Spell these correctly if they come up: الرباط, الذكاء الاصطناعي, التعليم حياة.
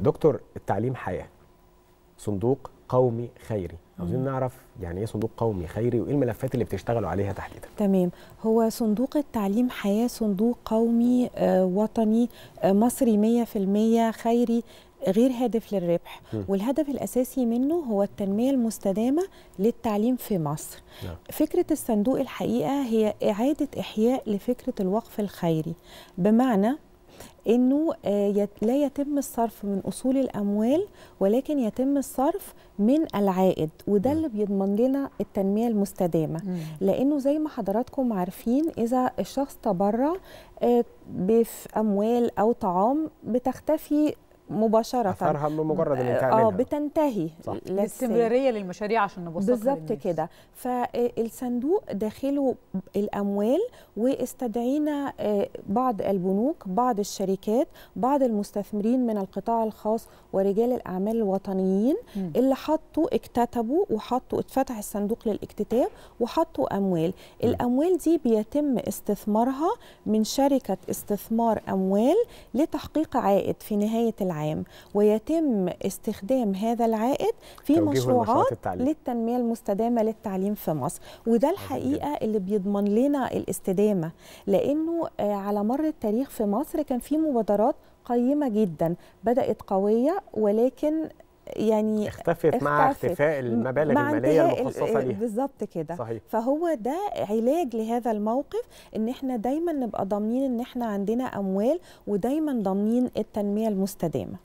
دكتور، التعليم حياة، صندوق قومي خيري، عاوزين نعرف يعني ايه صندوق قومي خيري وايه الملفات اللي بتشتغلوا عليها تحديدا؟ تمام، هو صندوق التعليم حياة صندوق قومي وطني مصري 100% خيري غير هادف للربح، والهدف الأساسي منه هو التنمية المستدامة للتعليم في مصر. فكرة الصندوق الحقيقة هي إعادة إحياء لفكرة الوقف الخيري، بمعنى أنه لا يتم الصرف من أصول الأموال، ولكن يتم الصرف من العائد، وده اللي بيضمن لنا التنمية المستدامة. لأنه زي ما حضراتكم عارفين، إذا الشخص تبرع بأموال أو طعام بتختفي مباشرة، أثرها بمجرد الانتهاء منها بتنتهي، الاستمرارية للمشاريع عشان نبسطها بالظبط كده. فالصندوق داخله الأموال، واستدعينا بعض البنوك، بعض الشركات، بعض المستثمرين من القطاع الخاص ورجال الأعمال الوطنيين اللي حطوا اكتتبوا وحطوا، اتفتح الصندوق للاكتتاب وحطوا أموال. الأموال دي بيتم استثمارها من شركة استثمار أموال لتحقيق عائد في نهاية العام، ويتم استخدام هذا العائد في مشروعات للتنمية المستدامة للتعليم في مصر. وده الحقيقة اللي بيضمن لنا الاستدامة، لأنه على مر التاريخ في مصر كان في مبادرات قيمة جدا، بدأت قوية ولكن يعني اختفت مع اختفاء المبالغ الماليه المخصصه ليها بالظبط كده. صحيح. فهو ده علاج لهذا الموقف، ان احنا دايما نبقى ضامنين ان احنا عندنا اموال، ودايما ضامنين التنميه المستدامه.